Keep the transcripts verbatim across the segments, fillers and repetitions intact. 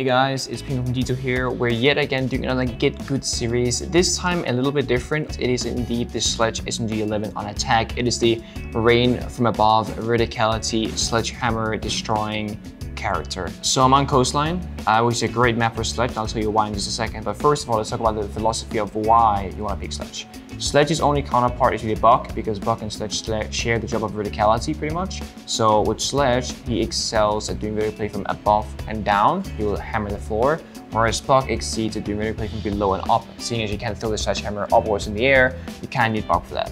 Hey guys, it's Pengu from D two here. We're yet again doing another Get Good series, this time a little bit different. It is indeed the Sledge S M G eleven on attack. It is the rain from above, verticality, sledgehammer destroying character. So I'm on Coastline, uh, which is a great map for Sledge. I'll tell you why in just a second, but first of all, let's talk about the philosophy of why you want to pick Sledge. Sledge's only counterpart is really Buck, because Buck and Sledge share the job of verticality pretty much. So with Sledge, he excels at doing vertical play from above and down. He will hammer the floor, whereas Buck exceeds at doing vertical play from below and up. Seeing as you can't throw the sledgehammer upwards in the air, you can need Buck for that.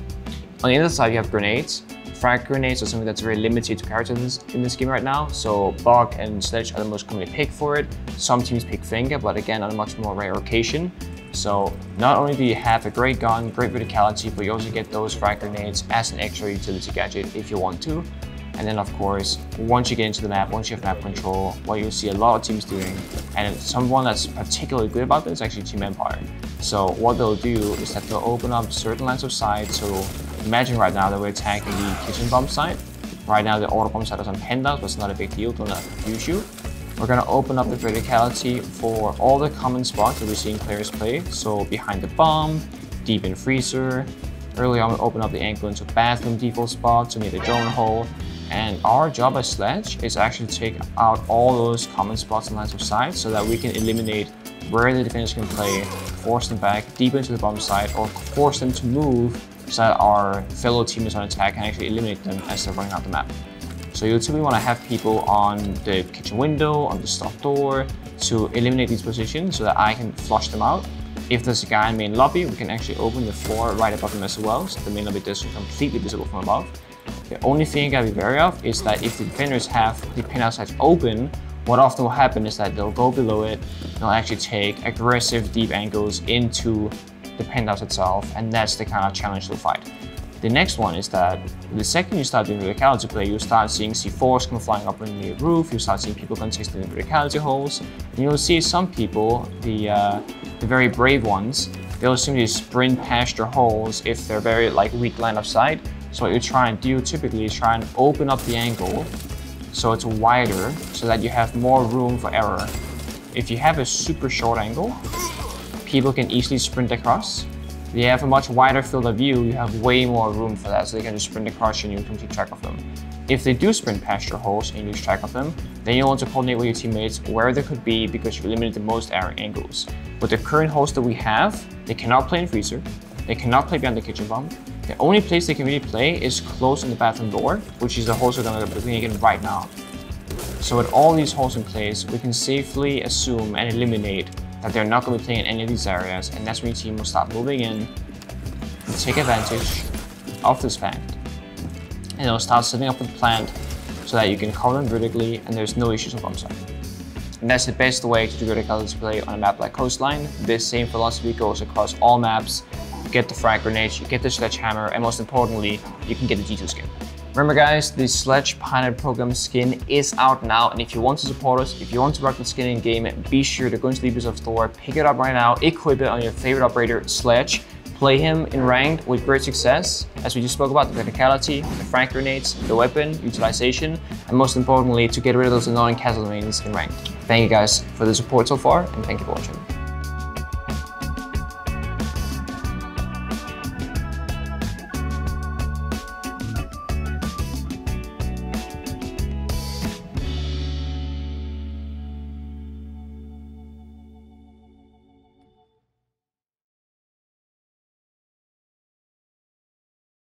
On the other side, you have grenades. Frag grenades are something that's very limited to characters in this game right now. So Buck and Sledge are the most commonly picked for it. Some teams pick Finger, but again, on a much more rare occasion. So not only do you have a great gun, great verticality, but you also get those frag grenades as an extra utility gadget if you want to. And then of course, once you get into the map, once you have map control, what you'll see a lot of teams doing, and someone that's particularly good about this is actually Team Empire. So what they'll do is that they'll open up certain lines of sight. So imagine right now that we're attacking the kitchen bomb site. Right now the auto bomb site is on Pendas, but it's not a big deal, don't let it confuse you. We're going to open up the verticality for all the common spots that we're seeing players play. So behind the bomb, deep in freezer. Early on, we open up the ankle into bathroom default spots, so near the drone hole. And our job as Sledge is actually to take out all those common spots and lines of sight so that we can eliminate where the defenders can play, force them back deep into the bomb site, or force them to move so that our fellow teammates on attack can actually eliminate them as they're running out the map. So you'll typically want to have people on the kitchen window, on the stock door, to eliminate these positions so that I can flush them out. If there's a guy in main lobby, we can actually open the floor right above him as well, so the main lobby doesn't completely visible from above. The only thing you gotta be wary of is that if the defenders have the pinout sites open, what often will happen is that they'll go below it, they'll actually take aggressive deep angles into the penthouse itself, and that's the kind of challenge they'll fight. The next one is that the second you start doing verticality play, you'll start seeing C fours come flying up in the roof, you'll start seeing people contesting the verticality holes, and you'll see some people, the, uh, the very brave ones, they'll simply sprint past your holes if they're very like weak line of sight. So what you try and do typically is try and open up the angle so it's wider, so that you have more room for error. If you have a super short angle, people can easily sprint across. If you have a much wider field of view, you have way more room for that, so they can just sprint across you and you can keep track of them. If they do sprint past your holes and you lose track of them, then you'll want to coordinate with your teammates where they could be, because you've eliminated the most error angles. With the current hosts that we have, they cannot play in freezer, they cannot play behind the kitchen bomb. The only place they can really play is close in the bathroom door, which is the host that I'm looking at right now. So with all these holes in place, we can safely assume and eliminate that they're not going to be playing in any of these areas, and that's when your team will start moving in and take advantage of this fact. And they'll start setting up with plant so that you can cover them vertically and there's no issues on bomb side. And that's the best way to do verticality play on a map like Coastline. This same philosophy goes across all maps. You get the frag grenades, you get the sledgehammer, and most importantly, you can get the G two skin. Remember guys, the Sledge Pioneer Program skin is out now, and if you want to support us, if you want to rock the skin in-game, be sure to go into the Ubisoft store, pick it up right now, equip it on your favorite operator, Sledge, play him in ranked with great success, as we just spoke about the verticality, the frag grenades, the weapon, utilization, and most importantly, to get rid of those annoying castle lanes in ranked. Thank you guys for the support so far, and thank you for watching.